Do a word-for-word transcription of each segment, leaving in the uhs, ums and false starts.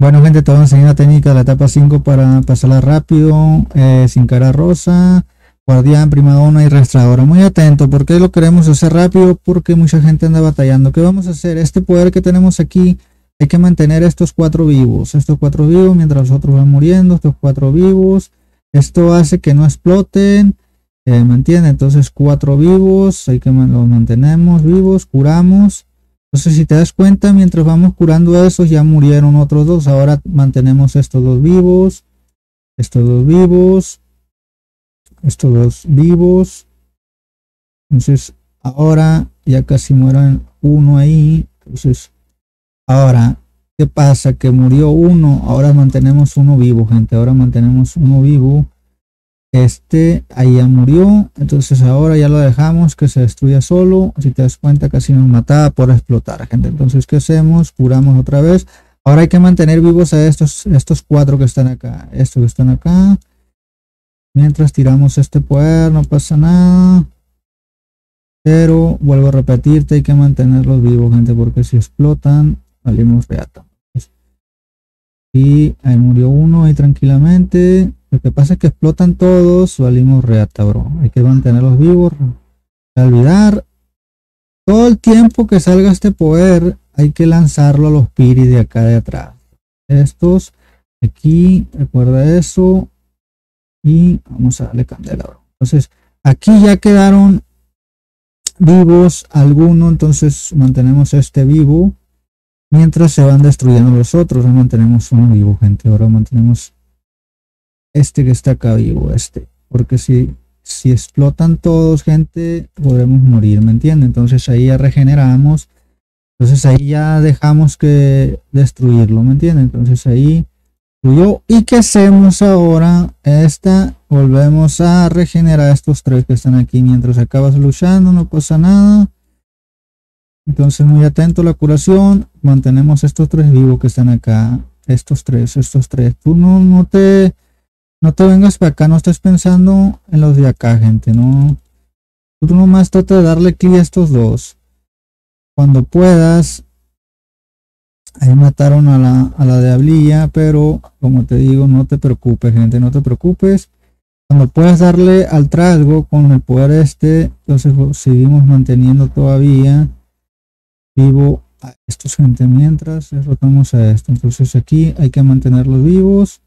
Bueno gente, te voy a enseñar la técnica de la etapa cinco para pasarla rápido, eh, sin cara rosa, guardián, primadona y rastradora. Muy atento, porque lo queremos hacer rápido porque mucha gente anda batallando. ¿Qué vamos a hacer? Este poder que tenemos aquí, hay que mantener estos cuatro vivos. Estos cuatro vivos mientras los otros van muriendo, estos cuatro vivos. Esto hace que no exploten, eh, ¿me entienden? Entonces cuatro vivos, hay que man- los mantenemos vivos, curamos. Entonces si te das cuenta, mientras vamos curando esos ya murieron otros dos. Ahora mantenemos estos dos vivos, estos dos vivos, estos dos vivos. Entonces ahora ya casi mueran uno ahí. Entonces ahora, ¿qué pasa? Que murió uno, ahora mantenemos uno vivo, gente. Ahora mantenemos uno vivo. Este ahí ya murió, entonces ahora ya lo dejamos que se destruya solo. Si te das cuenta, casi nos mataba por explotar, gente. Entonces, ¿qué hacemos? Curamos otra vez. Ahora hay que mantener vivos a estos estos cuatro que están acá, estos que están acá. Mientras tiramos este poder, no pasa nada, pero vuelvo a repetirte, hay que mantenerlos vivos, gente, porque si explotan salimos reata. Y ahí murió uno ahí tranquilamente. Lo que pasa es que explotan todos, valimos reata, bro. Hay que mantenerlos vivos. Al olvidar, todo el tiempo que salga este poder, hay que lanzarlo a los piris de acá de atrás. Estos, aquí, recuerda eso. Y vamos a darle candela, bro. Entonces, aquí ya quedaron vivos alguno, entonces mantenemos este vivo. Mientras se van destruyendo los otros, ahora mantenemos uno vivo, gente. Ahora mantenemos este que está acá vivo, este. Porque si, si explotan todos, gente, podremos morir, ¿me entienden? Entonces ahí ya regeneramos. Entonces ahí ya dejamos que destruirlo, ¿me entienden? Entonces ahí destruyó. ¿Y qué hacemos ahora? Esta, volvemos a regenerar estos tres que están aquí. Mientras acabas luchando, no pasa nada. Entonces muy atento a la curación, mantenemos estos tres vivos que están acá, estos tres, estos tres. Tú no, no te no te vengas para acá, no estés pensando en los de acá, gente, no. Tú nomás trata de darle clic a estos dos. Cuando puedas, ahí mataron a la, a la diablilla, pero como te digo, no te preocupes, gente, no te preocupes. Cuando puedas darle al trasgo con el poder este, entonces seguimos manteniendo todavía vivo a estos, gente, mientras derrotamos a esto. Entonces aquí hay que mantenerlos vivos.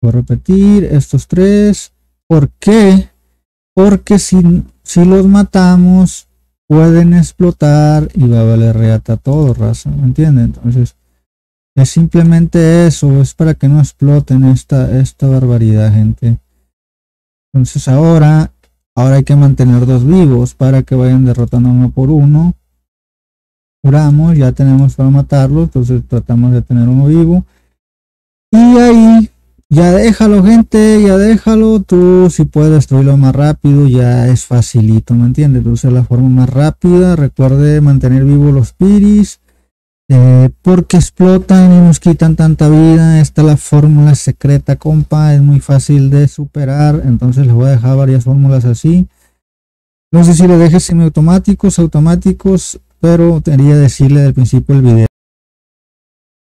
Voy a repetir estos tres. ¿Por qué? Porque si, si los matamos pueden explotar y va a valer reata todo, raza, ¿me entienden? Entonces es simplemente eso, es para que no exploten esta, esta barbaridad, gente. Entonces ahora ahora hay que mantener dos vivos para que vayan derrotando uno por uno. Curamos, ya tenemos para matarlo, entonces tratamos de tener uno vivo. Y ahí, ya déjalo, gente, ya déjalo. Tú si puedes destruirlo más rápido, ya es facilito, ¿me entiendes? Entonces la forma más rápida, recuerde mantener vivos los piris, eh, porque explotan y nos quitan tanta vida. Esta es la fórmula secreta, compa, es muy fácil de superar. Entonces les voy a dejar varias fórmulas así. No sé si lo dejes semiautomáticos, automáticos, pero quería decirle del principio del video.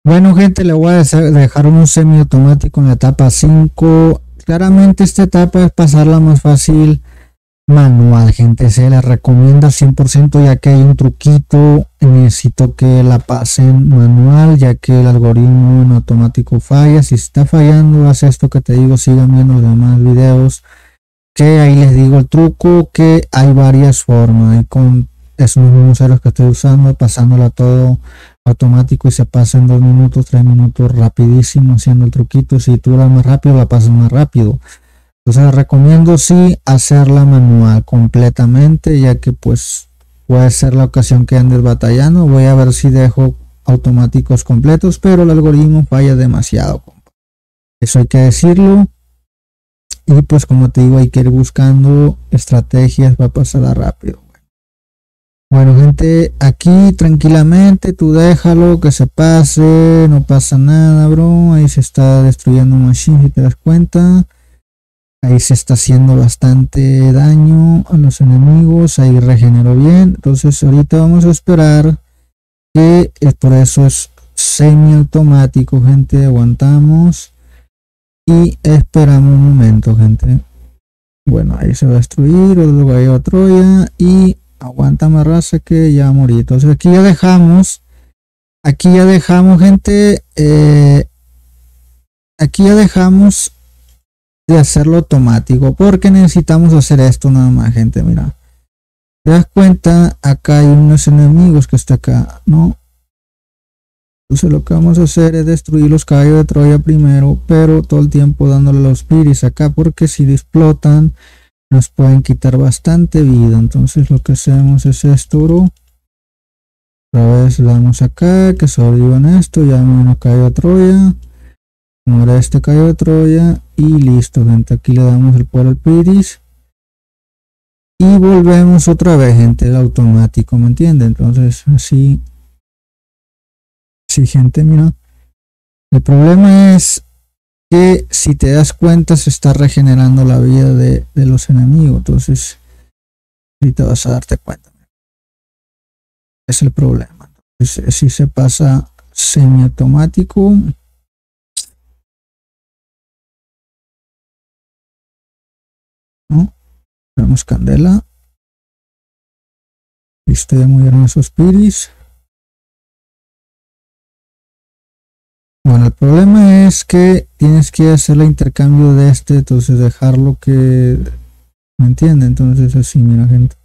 Bueno, gente, le voy a dejar un semiautomático en la etapa cinco. Claramente esta etapa es pasarla más fácil manual, gente. Se la recomienda cien por ciento, ya que hay un truquito. Necesito que la pasen manual, ya que el algoritmo en automático falla. Si está fallando, haz esto que te digo. Sigan viendo los demás videos, que ahí les digo el truco, que hay varias formas. Y con esos mismos ceros que estoy usando, pasándola todo automático y se pasa en dos minutos, tres minutos, rapidísimo haciendo el truquito. Si tú la más rápido, la pasas más rápido. Entonces recomiendo sí hacerla manual completamente, ya que pues puede ser la ocasión que andes batallando. Voy a ver si dejo automáticos completos, pero el algoritmo falla demasiado, eso hay que decirlo. Y pues como te digo, hay que ir buscando estrategias para pasarla rápido. Bueno, gente, aquí tranquilamente tú déjalo que se pase, no pasa nada, bro. Ahí se está destruyendo un machine, si te das cuenta. Ahí se está haciendo bastante daño a los enemigos, ahí regeneró bien. Entonces ahorita vamos a esperar, que por eso es semiautomático, gente. Aguantamos y esperamos un momento, gente. Bueno, ahí se va a destruir, luego hay otro ya, y aguanta más, raza, que ya morí. Entonces aquí ya dejamos, aquí ya dejamos, gente, eh, aquí ya dejamos de hacerlo automático, porque necesitamos hacer esto nada más, gente. Mira, te das cuenta, acá hay unos enemigos que está acá, ¿no? Entonces lo que vamos a hacer es destruir los caballos de Troya primero, pero todo el tiempo dándole los piris acá, porque si explotan nos pueden quitar bastante vida. Entonces lo que hacemos es esto, bro. Otra vez le damos acá, que sobrevivan esto, ya menos caballo de Troya. Ahora este caballo de Troya y listo, gente. Aquí le damos el poder al piris. Y volvemos otra vez, gente, el automático, ¿me entiende? Entonces, así. Sí, gente, mira. El problema es que, si te das cuenta, se está regenerando la vida de, de los enemigos. Entonces, ahorita vas a darte cuenta. Es el problema. Entonces, si se pasa semiautomático. ¿No? Vamos candela. Listo, ya murieron esos piris. Bueno, el problema es que tienes que hacer el intercambio de este, entonces dejarlo que... ¿Me entiende? Entonces así, mira, gente.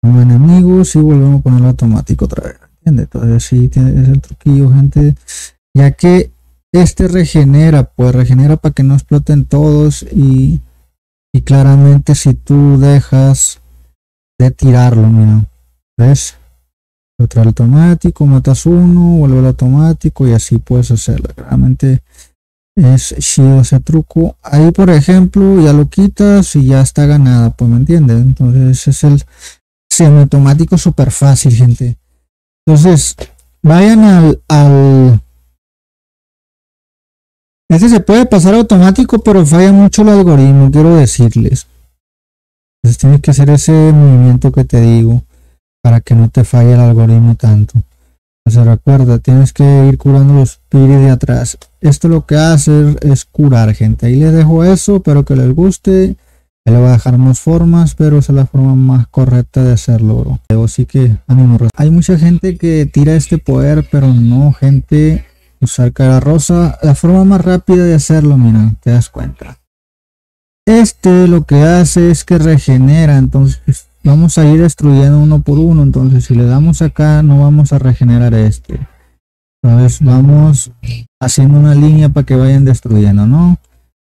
Como enemigos y volvemos a ponerlo automático otra vez. ¿Entiende? Entonces así es el truquillo, gente. Ya que este regenera, pues regenera para que no exploten todos y... Y claramente si tú dejas de tirarlo, mira, ¿ves? Otro automático, matas uno, vuelve al automático y así puedes hacerlo. Realmente es chido ese truco. Ahí, por ejemplo, ya lo quitas y ya está ganada, pues, ¿me entiendes? Entonces es el semiautomático súper fácil, gente. Entonces, vayan al... al Este se puede pasar automático, pero falla mucho el algoritmo, quiero decirles. Entonces tienes que hacer ese movimiento que te digo para que no te falle el algoritmo tanto. Entonces recuerda, tienes que ir curando los piris de atrás. Esto lo que hace es curar, gente. Ahí les dejo eso, espero que les guste. Ahí les voy a dejar más formas, pero esa es la forma más correcta de hacerlo, bro. Así que ánimo. Hay mucha gente que tira este poder, pero no, gente... Usar cara rosa, la forma más rápida de hacerlo, mira, te das cuenta. Este lo que hace es que regenera, entonces vamos a ir destruyendo uno por uno. Entonces si le damos acá no vamos a regenerar este. Entonces vamos haciendo una línea para que vayan destruyendo, ¿no?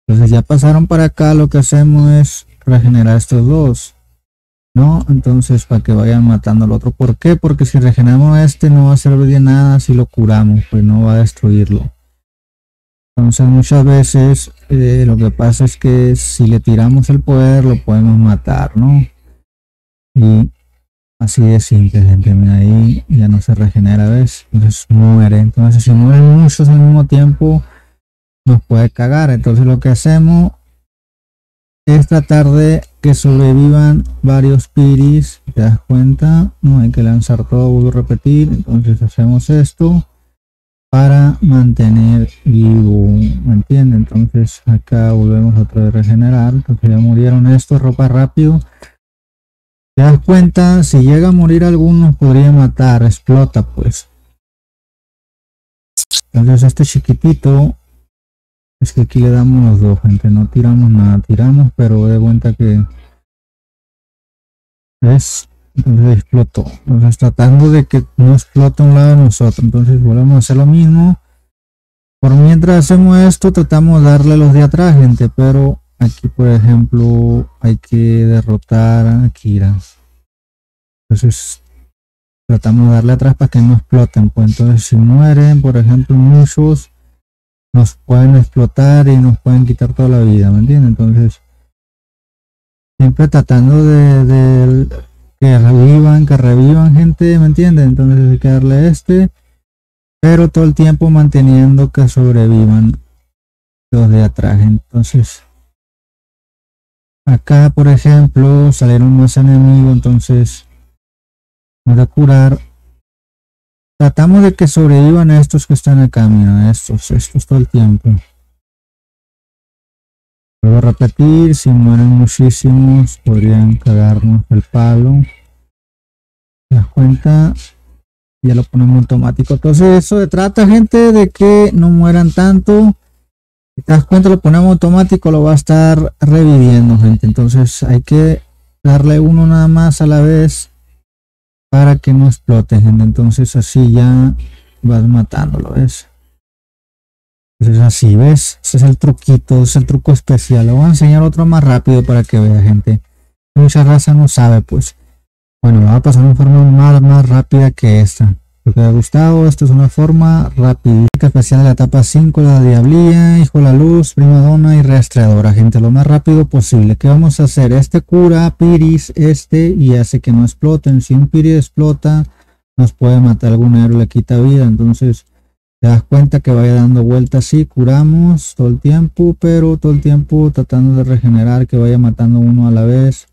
Entonces ya pasaron para acá, lo que hacemos es regenerar estos dos, ¿no? Entonces para que vayan matando al otro. ¿Por qué? Porque si regeneramos a este no va a servir de nada si lo curamos, pues no va a destruirlo. Entonces muchas veces eh, lo que pasa es que si le tiramos el poder lo podemos matar, ¿no? Y así de simple, gente. Mira, ahí ya no se regenera, ¿ves? Entonces muere. Entonces si mueren muchos al mismo tiempo nos puede cagar. Entonces lo que hacemos es tratar de que sobrevivan varios piris, te das cuenta, no hay que lanzar todo, vuelvo a repetir. Entonces hacemos esto para mantener vivo, ¿me entiendes? Entonces acá volvemos otra vez a regenerar, porque ya murieron estos, ropa rápido. Te das cuenta, si llega a morir algunos podría matar, explota pues. Entonces este chiquitito... Es que aquí le damos los dos, gente, no tiramos nada, tiramos, pero de cuenta que ¿ves? Entonces explotó. Entonces tratando de que no explote a un lado de nosotros. Entonces volvemos a hacer lo mismo. Por mientras hacemos esto, tratamos de darle los de atrás, gente, pero aquí por ejemplo hay que derrotar a Kira. Entonces tratamos de darle atrás para que no exploten. Pues entonces si mueren, por ejemplo, muchos, nos pueden explotar y nos pueden quitar toda la vida, ¿me entiendes? Entonces, siempre tratando de, de que revivan, que revivan, gente, ¿me entiendes? Entonces hay que darle este, pero todo el tiempo manteniendo que sobrevivan los de atrás. Entonces, acá, por ejemplo, salieron más enemigos, entonces, vamos a curar. Tratamos de que sobrevivan a estos que están acá, mira, estos, estos todo el tiempo. Vuelvo a repetir, si mueren muchísimos, podrían cagarnos el palo. ¿Te das cuenta? Ya lo ponemos automático. Entonces eso se trata, gente, de que no mueran tanto. Si te das cuenta, lo ponemos automático, lo va a estar reviviendo, gente. Entonces hay que darle uno nada más a la vez, para que no explote, gente. Entonces así ya vas matándolo, ¿ves? Entonces así, ¿ves? Ese es el truquito, ese es el truco especial. Le voy a enseñar otro más rápido para que vea, gente. Mucha raza no sabe, pues. Bueno, va a pasar una forma más, más rápida que esta. Lo que les ha gustado, esto es una forma rapidita especial de la etapa cinco, la diablilla, hijo de la luz, prima donna y rastreadora, gente. Lo más rápido posible. ¿Qué vamos a hacer? Este cura Piris, este, y hace que no exploten. Si un Piris explota, nos puede matar algún héroe, le quita vida. Entonces, te das cuenta que vaya dando vueltas así. Curamos todo el tiempo, pero todo el tiempo tratando de regenerar, que vaya matando uno a la vez.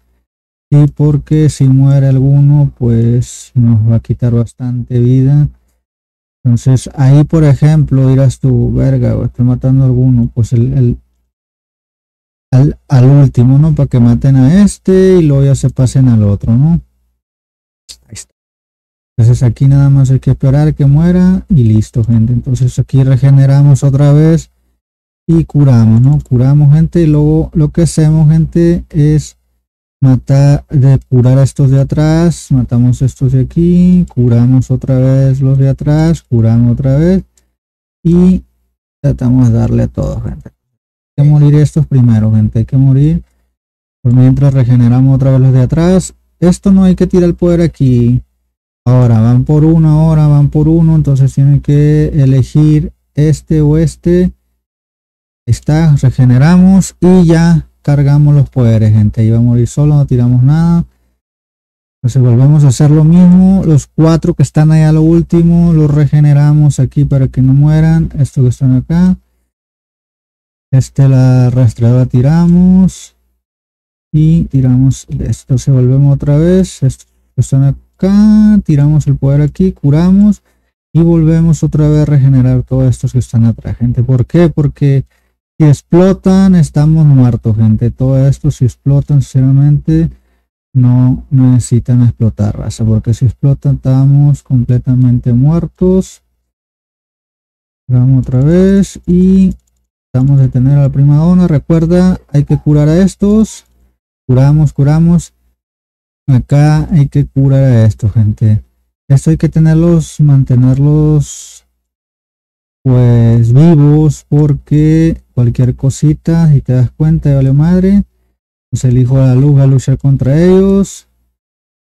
Y porque si muere alguno, pues nos va a quitar bastante vida. Entonces ahí, por ejemplo, dirás tu verga, o estoy matando a alguno, pues el, el al, al último, ¿no? Para que maten a este y luego ya se pasen al otro, ¿no? Ahí está. Entonces aquí nada más hay que esperar que muera y listo, gente. Entonces aquí regeneramos otra vez y curamos, ¿no? Curamos, gente, y luego lo que hacemos, gente, es matar, de curar a estos de atrás, matamos estos de aquí, curamos otra vez los de atrás, curamos otra vez y tratamos de darle a todos, gente. Hay que morir estos primero, gente, hay que morir. Por mientras regeneramos otra vez los de atrás. Esto no hay que tirar el poder aquí. Ahora van por uno, ahora van por uno, entonces tienen que elegir este o este. Ahí está, regeneramos y ya cargamos los poderes, gente. Ahí va a morir solo, no tiramos nada. Entonces volvemos a hacer lo mismo. Los cuatro que están ahí a lo último los regeneramos aquí para que no mueran. Estos que están acá, este, la rastreadora, tiramos y tiramos esto. Se volvemos otra vez, estos que están acá, tiramos el poder aquí, curamos y volvemos otra vez a regenerar todos estos que están atrás, gente. ¿Por qué? Porque si explotan, estamos muertos, gente. Todo esto, si explotan, sinceramente, no necesitan explotar, raza, porque si explotan, estamos completamente muertos. Vamos otra vez y vamos a detener a la prima donna. Recuerda, hay que curar a estos. Curamos, curamos. Acá hay que curar a estos, gente. Esto hay que tenerlos, mantenerlos, pues, vivos, porque cualquier cosita, si te das cuenta, vale madre. Pues el hijo de la luz va a luchar contra ellos.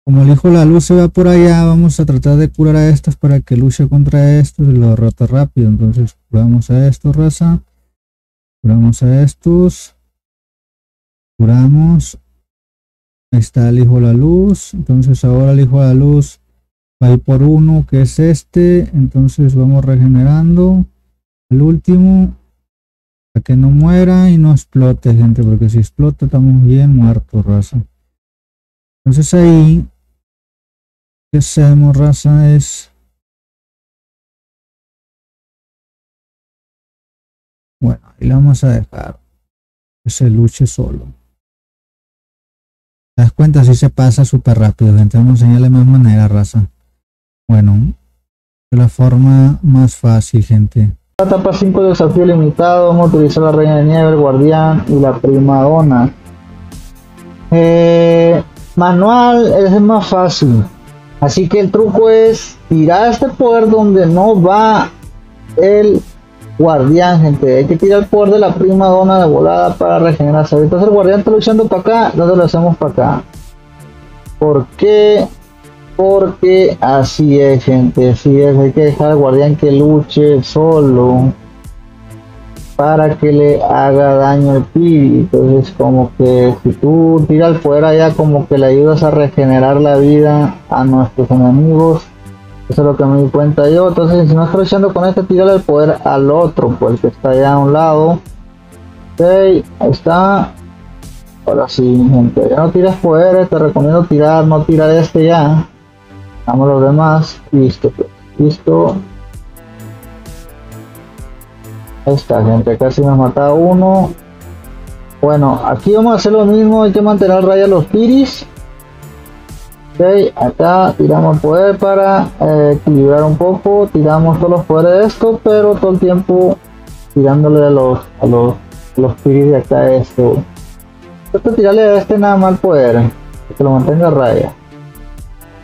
Como el hijo de la luz se va por allá, vamos a tratar de curar a estos para que luche contra estos y lo derrota rápido. Entonces curamos a estos, raza, curamos a estos, curamos. Ahí está el hijo de la luz. Entonces ahora el hijo de la luz va a ir por uno, que es este. Entonces vamos regenerando el último para que no muera y no explote, gente, porque si explota estamos bien muertos, raza. Entonces ahí que hacemos, raza, es, bueno, ahí la vamos a dejar que se luche solo. ¿Te das cuenta? Así se pasa súper rápido, gente. Vamos a enseñarle más manera, raza. Bueno, de la forma más fácil, gente. La etapa cinco, desafío limitado. Vamos a utilizar la reina de nieve, el guardián y la prima donna. Eh, manual es más fácil. Así que el truco es tirar este poder donde no va el guardián, gente. Hay que tirar el poder de la prima donna de volada para regenerarse. Entonces el guardián está luchando para acá, nosotros lo hacemos para acá. ¿Por qué? Porque así es, gente, así es. Hay que dejar al guardián que luche solo para que le haga daño al Piri. Entonces como que si tú tiras fuera allá, como que le ayudas a regenerar la vida a nuestros enemigos. Eso es lo que me di cuenta yo. Entonces si no está luchando con este, tírale el poder al otro, pues, que está allá a un lado. Ok, ahí está. Ahora sí, gente, ya no tiras poderes. Te recomiendo tirar, no tirar este ya. Vamos a los demás, listo, pues. Listo. Ahí está, gente, casi nos mataba uno. Bueno, aquí vamos a hacer lo mismo, hay que mantener a raya los piris. Ok, acá tiramos poder para eh, equilibrar un poco, tiramos todos los poderes de esto, pero todo el tiempo tirándole a los a los, a los piris de acá de esto. Esto tirarle a este nada más poder, que lo mantenga a raya.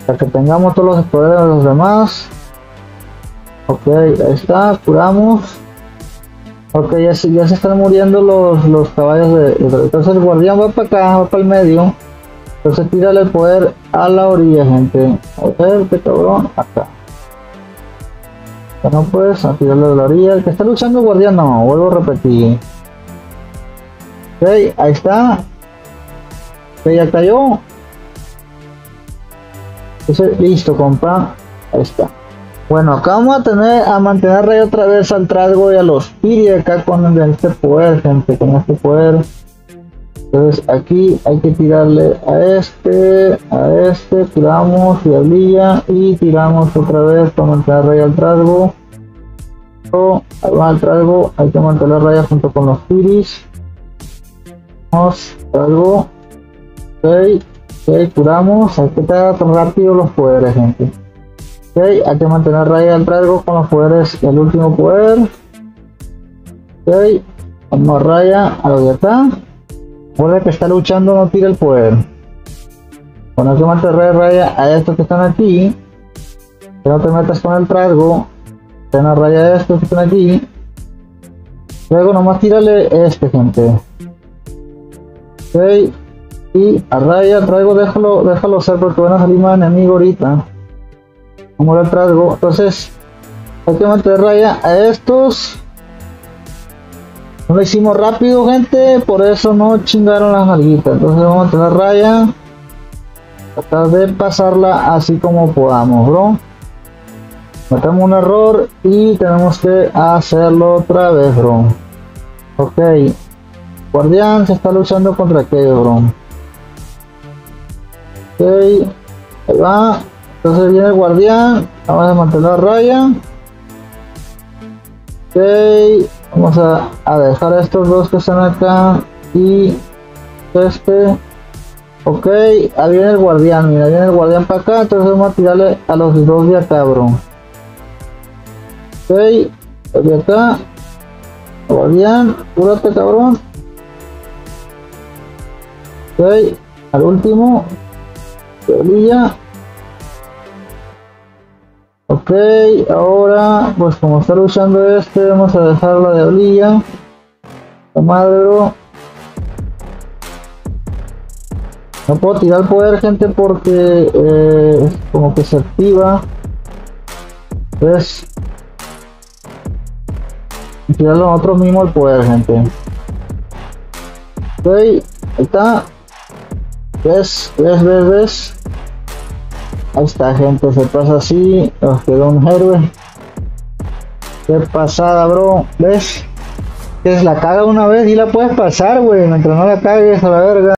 Para que tengamos todos los poderes de los demás. Ok, ahí está, curamos. Ok, ya, ya se están muriendo los, los caballos de, de... Entonces el guardián va para acá, va para el medio. Entonces tírale el poder a la orilla, gente. Ok, este cabrón, acá. Bueno, pues, a tirarle a la orilla. El que está luchando el guardián, no, vuelvo a repetir. Ok, ahí está. Ok, ya cayó. Entonces, listo, compa. Ahí está. Bueno, acá vamos a tener a mantener rey otra vez al trasgo y a los piri acá con este poder, gente, con este poder. Entonces aquí hay que tirarle a este, a este, tiramos diablilla y tiramos otra vez para mantener rey al trasgo. O al trasgo, hay que mantener raya junto con los piris. Vamos, trasgo. Ok, ok, curamos. Hay que tirar tan rápido los poderes, gente. Okay, hay que mantener raya al trasgo con los poderes, el último poder. Ok, vamos raya a lo que está. Recuerda que está luchando, no tira el poder. Bueno, hay que mantener raya a estos que están aquí. Que no te metas con el trasgo. Ten a raya a estos que están aquí. Luego nomás tírale este, gente. Ok, y a raya, traigo, déjalo, déjalo ser porque van a salir más enemigos ahorita. Vamos al trasgo, entonces hay que mantener raya a estos. No lo hicimos rápido, gente, por eso no chingaron las nalguitas. Entonces vamos a tener raya, tratar de pasarla así como podamos, bro. Matamos un error y tenemos que hacerlo otra vez, bro. Ok, guardián se está luchando contra aquello, bro. Ok, ahí va. Entonces viene el guardián, vamos a mantener la raya. Ok, vamos a, a dejar a estos dos que están acá y este. Ok, ahí viene el guardián, mira, viene el guardián para acá, entonces vamos a tirarle a los dos de acá, bro. Ok, de acá, guardián, cúrate, cabrón. Ok, al último, orilla. Ok, ahora pues como está luchando este, vamos a dejar la diablilla. La madre, bro. No puedo tirar poder, gente, porque eh, es como que se activa. Entonces, tirarlo nosotros mismos el poder, gente. Ok, ahí está. ¿Ves? ¿Ves? ¿Ves? ¿Ves? Ahí está, gente, se pasa así, nos quedó un héroe. Qué pasada, bro, ¿ves? Que la caga una vez y la puedes pasar, güey, mientras no la cagues a la verga.